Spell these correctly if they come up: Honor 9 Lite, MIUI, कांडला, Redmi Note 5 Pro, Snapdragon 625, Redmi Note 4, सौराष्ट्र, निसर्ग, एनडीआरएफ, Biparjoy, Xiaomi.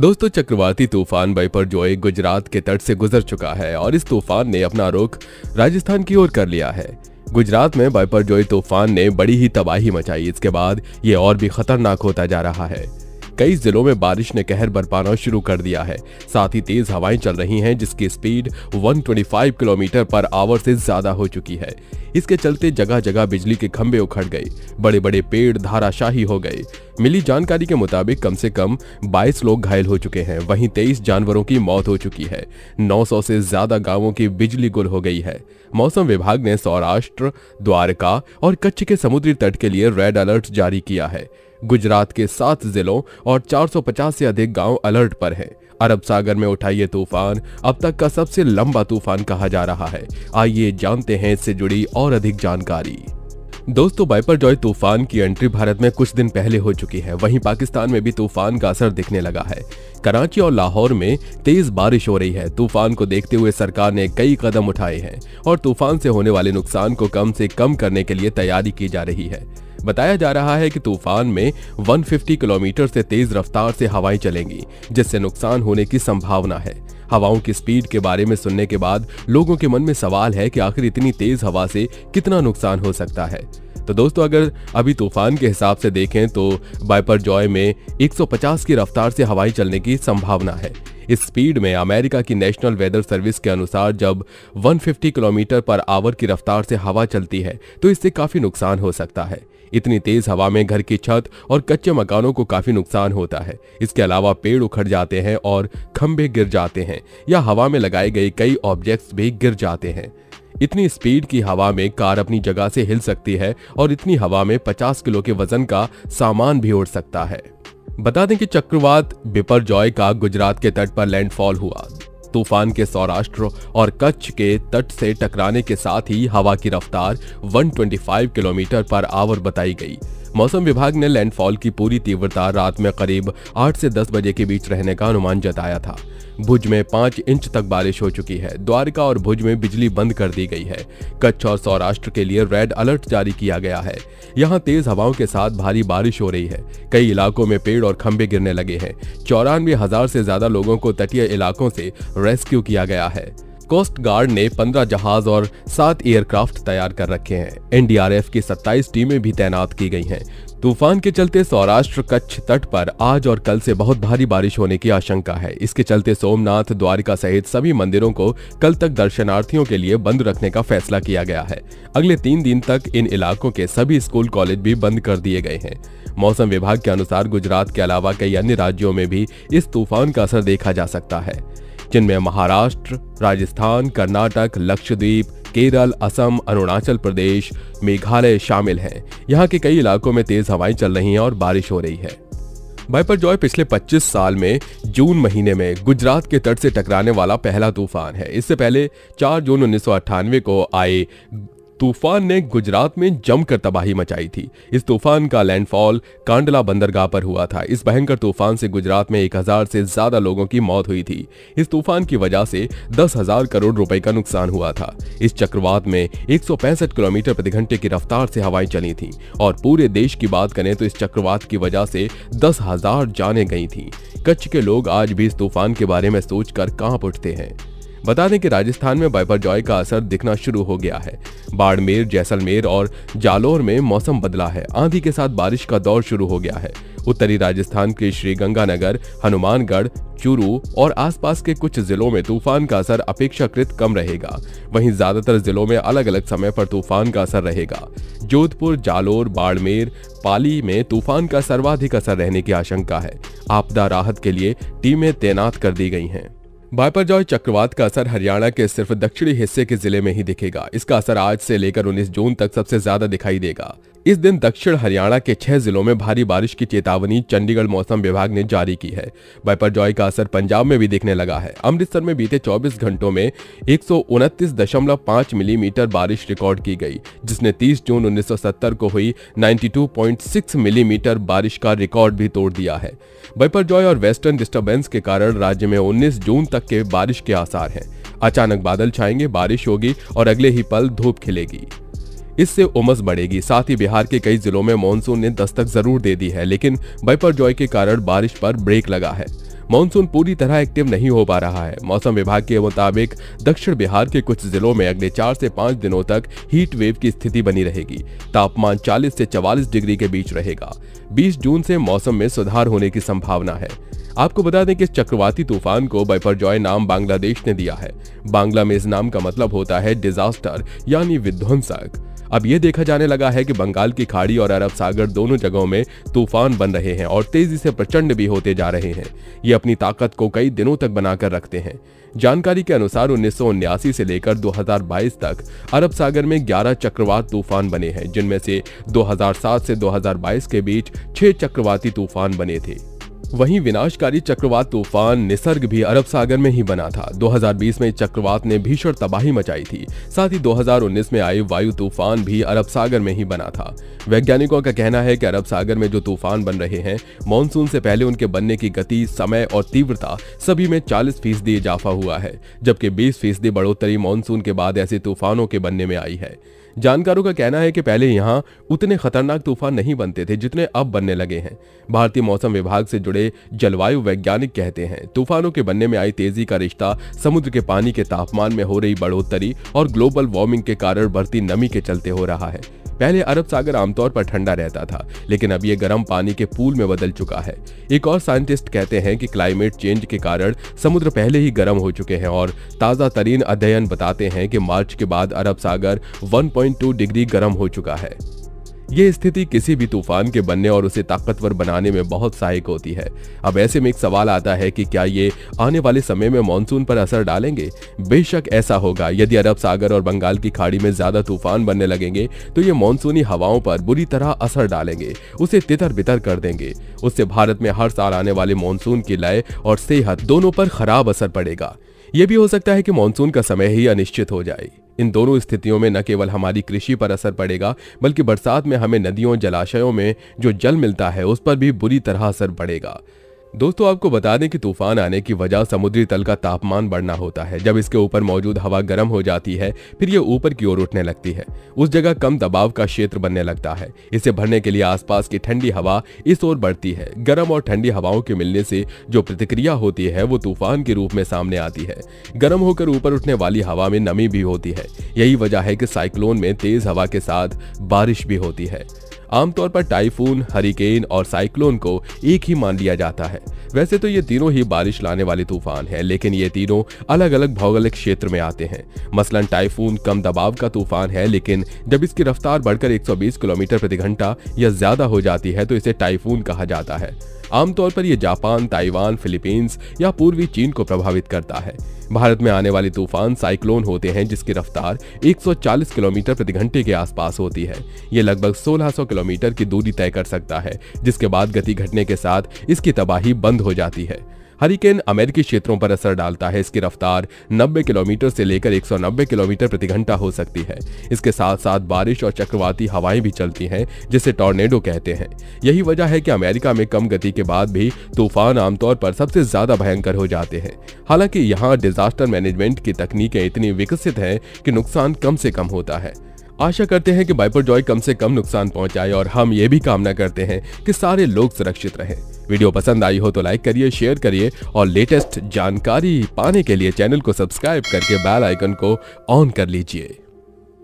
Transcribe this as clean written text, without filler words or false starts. दोस्तों चक्रवाती तूफान बिपरजॉय गुजरात के तट से गुजर चुका है और इस तूफान ने अपना रुख राजस्थान की ओर कर लिया है। गुजरात में बिपरजॉय तूफान ने बड़ी ही तबाही मचाई। इसके बाद ये और भी खतरनाक होता जा रहा है। कई जिलों में बारिश ने कहर बरपाना शुरू कर दिया है। साथ ही तेज हवाएं चल रही हैं जिसकी स्पीड 125 किलोमीटर पर आवर से ज्यादा हो चुकी है। इसके चलते जगह जगह बिजली के खंभे उखड़ गए, बड़े बड़े पेड़ धाराशाही हो गए। मिली जानकारी के मुताबिक कम से कम 22 लोग घायल हो चुके हैं, वहीं 23 जानवरों की मौत हो चुकी है। 900 से ज्यादा गाँवों की बिजली गुल हो गई है। मौसम विभाग ने सौराष्ट्र, द्वारका और कच्छ के समुद्री तट के लिए रेड अलर्ट जारी किया है। गुजरात के 7 जिलों और 450 से अधिक गांव अलर्ट पर हैं। अरब सागर में उठा ये तूफान अब तक का सबसे लंबा तूफान कहा जा रहा है। आइए जानते हैं इससे जुड़ी और अधिक जानकारी। दोस्तों बिपरजॉय तूफान की एंट्री भारत में कुछ दिन पहले हो चुकी है, वहीं पाकिस्तान में भी तूफान का असर दिखने लगा है। कराची और लाहौर में तेज बारिश हो रही है। तूफान को देखते हुए सरकार ने कई कदम उठाए हैं और तूफान से होने वाले नुकसान को कम से कम करने के लिए तैयारी की जा रही है। बताया जा रहा है कि तूफान में 150 किलोमीटर से तेज रफ्तार से हवाएं चलेंगी जिससे नुकसान होने की संभावना है। हवाओं की स्पीड के बारे में सुनने के बाद लोगों के मन में सवाल है कि आखिर इतनी तेज हवा से कितना नुकसान हो सकता है। तो दोस्तों अगर अभी तूफान के हिसाब से देखें तो बिपरजॉय में 150 की रफ्तार से हवाएं चलने की संभावना है। इस स्पीड में अमेरिका की नेशनल वेदर सर्विस के अनुसार जब 150 किलोमीटर पर आवर की रफ्तार से हवा चलती है तो इससे काफी नुकसान हो सकता है। इतनी तेज हवा में घर की छत और कच्चे मकानों को काफी नुकसान होता है। इसके अलावा पेड़ उखड़ जाते हैं और खंभे गिर जाते हैं या हवा में लगाए गए कई ऑब्जेक्ट्स भी गिर जाते हैं। इतनी स्पीड की हवा में कार अपनी जगह से हिल सकती है और इतनी हवा में 50 किलो के वजन का सामान भी उड़ सकता है। बता दें कि चक्रवात बिपरजॉय का गुजरात के तट पर लैंडफॉल हुआ। तूफान के सौराष्ट्र और कच्छ के तट से टकराने के साथ ही हवा की रफ्तार 125 किलोमीटर पर आवर बताई गई। मौसम विभाग ने लैंडफॉल की पूरी तीव्रता रात में करीब 8 से 10 बजे के बीच रहने का अनुमान जताया था। भुज में 5 इंच तक बारिश हो चुकी है। द्वारका और भुज में बिजली बंद कर दी गई है। कच्छ और सौराष्ट्र के लिए रेड अलर्ट जारी किया गया है। यहाँ तेज हवाओं के साथ भारी बारिश हो रही है। कई इलाकों में पेड़ और खंभे गिरने लगे हैं। 94,000 से ज्यादा लोगों को तटीय इलाकों से रेस्क्यू किया गया है। कोस्ट गार्ड ने 15 जहाज और 7 एयरक्राफ्ट तैयार कर रखे हैं। एनडीआरएफ की 27 टीमें भी तैनात की गई हैं। तूफान के चलते सौराष्ट्र कच्छ तट पर आज और कल से बहुत भारी बारिश होने की आशंका है। इसके चलते सोमनाथ, द्वारिका सहित सभी मंदिरों को कल तक दर्शनार्थियों के लिए बंद रखने का फैसला किया गया है। अगले 3 दिन तक इन इलाकों के सभी स्कूल कॉलेज भी बंद कर दिए गए हैं। मौसम विभाग के अनुसार गुजरात के अलावा कई अन्य राज्यों में भी इस तूफान का असर देखा जा सकता है, जिनमें महाराष्ट्र, राजस्थान, कर्नाटक, लक्षद्वीप, केरल, असम, अरुणाचल प्रदेश, मेघालय शामिल हैं। यहाँ के कई इलाकों में तेज हवाएं चल रही हैं और बारिश हो रही है। बिपरजॉय पिछले 25 साल में जून महीने में गुजरात के तट से टकराने वाला पहला तूफान है। इससे पहले 4 जून 1998 को आए तूफान ने गुजरात में जमकर तबाही मचाई थी। इस तूफान का लैंडफॉल कांडला बंदरगाह पर हुआ था। इस भयंकर तूफान से गुजरात में 1,000 से ज्यादा लोगों की मौत हुई थी। इस तूफान की वजह से 10,000 करोड़ रुपए का नुकसान हुआ था। इस चक्रवात में 165 किलोमीटर प्रति घंटे की रफ्तार से हवाएं चली थीं और पूरे देश की बात करें तो इस चक्रवात की वजह से 10,000 जानें गई थीं। कच्छ के लोग आज भी इस तूफान के बारे में सोचकर कांप उठते हैं। बता दें कि राजस्थान में बिपरजॉय का असर दिखना शुरू हो गया है। बाड़मेर, जैसलमेर और जालोर में मौसम बदला है। आंधी के साथ बारिश का दौर शुरू हो गया है। उत्तरी राजस्थान के श्रीगंगानगर, हनुमानगढ़, चूरू और आसपास के कुछ जिलों में तूफान का असर अपेक्षाकृत कम रहेगा। वहीं ज्यादातर जिलों में अलग अलग समय पर तूफान का असर रहेगा। जोधपुर, जालोर, बाड़मेर, पाली में तूफान का सर्वाधिक असर रहने की आशंका है। आपदा राहत के लिए टीमें तैनात कर दी गई हैं। बिपरजॉय चक्रवात का असर हरियाणा के सिर्फ दक्षिणी हिस्से के जिले में ही दिखेगा। इसका असर आज से लेकर 19 जून तक सबसे ज्यादा दिखाई देगा। इस दिन दक्षिण हरियाणा के 6 जिलों में भारी बारिश की चेतावनी चंडीगढ़ मौसम विभाग ने जारी की है। बिपरजॉय का असर पंजाब में भी दिखने लगा है। अमृतसर में बीते 24 घंटों में 129.5 मिलीमीटर बारिश रिकॉर्ड की गई, जिसने 30 जून 1970 को हुई 92.6 मिलीमीटर बारिश का रिकॉर्ड भी तोड़ दिया है। बिपरजॉय और वेस्टर्न डिस्टर्बेंस के कारण राज्य में 19 जून तक के बारिश के आसार हैं। अचानक बादल छाएंगे, बारिश होगी और अगले ही पल धूप खिलेगी। इससे उमस बढ़ेगी। साथ ही बिहार के कई जिलों में मॉनसून ने दस्तक जरूर दे दी है, लेकिन बिपरजॉय के कारण बारिश पर ब्रेक लगा है। मानसून पूरी तरह एक्टिव नहीं हो पा रहा है। मौसम विभाग के मुताबिक दक्षिण बिहार के कुछ जिलों में अगले 4 से 5 दिनों तक हीट वेव की स्थिति बनी रहेगी। तापमान 40 से 44 डिग्री के बीच रहेगा। 20 जून से मौसम में सुधार होने की संभावना है। आपको बता दें कि इस चक्रवाती तूफान को बिपरजॉय नाम बांग्लादेश ने दिया है। बांग्ला में इस नाम का मतलब होता है डिजास्टर यानी विध्वंसक। अब ये देखा जाने लगा है कि बंगाल की खाड़ी और अरब सागर दोनों जगहों में तूफान बन रहे हैं और तेजी से प्रचंड भी होते जा रहे हैं। ये अपनी ताकत को कई दिनों तक बनाकर रखते हैं। जानकारी के अनुसार 1979 से लेकर 2022 तक अरब सागर में 11 चक्रवात तूफान बने हैं, जिनमें से 2007 से 2022 के बीच 6 चक्रवाती तूफान बने थे। वहीं विनाशकारी चक्रवात तूफान निसर्ग भी अरब सागर में ही बना था। 2020 में चक्रवात ने भीषण तबाही मचाई थी। साथ ही 2019 में आए वायु तूफान भी अरब सागर में ही बना था। वैज्ञानिकों का कहना है कि अरब सागर में जो तूफान बन रहे हैं, मानसून से पहले उनके बनने की गति, समय और तीव्रता सभी में 40% इजाफा हुआ है, जबकि 20% बढ़ोतरी मानसून के बाद ऐसे तूफानों के बनने में आई है। जानकारों का कहना है कि पहले यहाँ उतने खतरनाक तूफान नहीं बनते थे जितने अब बनने लगे हैं। भारतीय मौसम विभाग से जुड़े जलवायु वैज्ञानिक कहते हैं, तूफानों के बनने में आई तेजी का रिश्ता समुद्र के पानी के तापमान में हो रही बढ़ोतरी और ग्लोबल वार्मिंग के कारण बढ़ती नमी के चलते हो रहा है। पहले अरब सागर आमतौर पर ठंडा रहता था, लेकिन अब ये गर्म पानी के पूल में बदल चुका है। एक और साइंटिस्ट कहते हैं कि क्लाइमेट चेंज के कारण समुद्र पहले ही गर्म हो चुके हैं और ताज़ा तरीन अध्ययन बताते हैं कि मार्च के बाद अरब सागर 1.2 डिग्री गर्म हो चुका है। ये स्थिति किसी भी तूफान के बनने और उसे ताकतवर बनाने में बहुत सहायक होती है। अब ऐसे में एक सवाल आता है कि क्या ये आने वाले समय में मानसून पर असर डालेंगे? बेशक ऐसा होगा। यदि अरब सागर और बंगाल की खाड़ी में ज्यादा तूफान बनने लगेंगे तो ये मानसूनी हवाओं पर बुरी तरह असर डालेंगे, उसे तितर बितर कर देंगे। उससे भारत में हर साल आने वाले मानसून की लय और सेहत दोनों पर खराब असर पड़ेगा। ये भी हो सकता है कि मानसून का समय ही अनिश्चित हो जाए। इन दोनों स्थितियों में न केवल हमारी कृषि पर असर पड़ेगा, बल्कि बरसात में हमें नदियों, जलाशयों में जो जल मिलता है उस पर भी बुरी तरह असर पड़ेगा। दोस्तों, आपको बता दें कि तूफान आने की वजह समुद्री तल का तापमान बढ़ना होता है। जब इसके ऊपर मौजूद हवा गर्म हो जाती है, फिर ये ऊपर की ओर उठने लगती है। उस जगह कम दबाव का क्षेत्र बनने लगता है। इसे भरने के लिए आसपास की ठंडी हवा इस ओर बढ़ती है। गर्म और ठंडी हवाओं के मिलने से जो प्रतिक्रिया होती है वो तूफान के रूप में सामने आती है। गर्म होकर ऊपर उठने वाली हवा में नमी भी होती है। यही वजह है कि साइक्लोन में तेज हवा के साथ बारिश भी होती है। आमतौर पर टाइफून, हरिकेन और साइक्लोन को एक ही मान लिया जाता है। वैसे तो ये तीनों ही बारिश लाने वाले तूफान हैं, लेकिन ये तीनों अलग अलग भौगोलिक क्षेत्र में आते हैं। मसलन टाइफून कम दबाव का तूफान है, लेकिन जब इसकी रफ्तार बढ़कर 120 किलोमीटर प्रति घंटा या ज्यादा हो जाती है तो इसे टाइफून कहा जाता है। आमतौर पर यह जापान, ताइवान, फिलीपींस या पूर्वी चीन को प्रभावित करता है। भारत में आने वाले तूफान साइक्लोन होते हैं, जिसकी रफ्तार 140 किलोमीटर प्रति घंटे के आसपास होती है। ये लगभग 1600 किलोमीटर की दूरी तय कर सकता है, जिसके बाद गति घटने के साथ इसकी तबाही बंद हो जाती है। हरिकेन अमेरिकी क्षेत्रों पर असर डालता है। इसकी रफ्तार 90 किलोमीटर से लेकर 190 किलोमीटर प्रति घंटा हो सकती है। इसके साथ साथ बारिश और चक्रवाती हवाएं भी चलती हैं, जिसे टॉर्नेडो कहते हैं। यही वजह है कि अमेरिका में कम गति के बाद भी तूफान आमतौर पर सबसे ज्यादा भयंकर हो जाते हैं। हालांकि यहाँ डिजास्टर मैनेजमेंट की तकनीकें इतनी विकसित हैं कि नुकसान कम से कम होता है। आशा करते हैं कि बिपरजॉय कम से कम नुकसान पहुंचाए और हम ये भी कामना करते हैं कि सारे लोग सुरक्षित रहें। वीडियो पसंद आई हो तो लाइक करिए, शेयर करिए और लेटेस्ट जानकारी पाने के लिए चैनल को सब्सक्राइब करके बेल आइकन को ऑन कर लीजिए।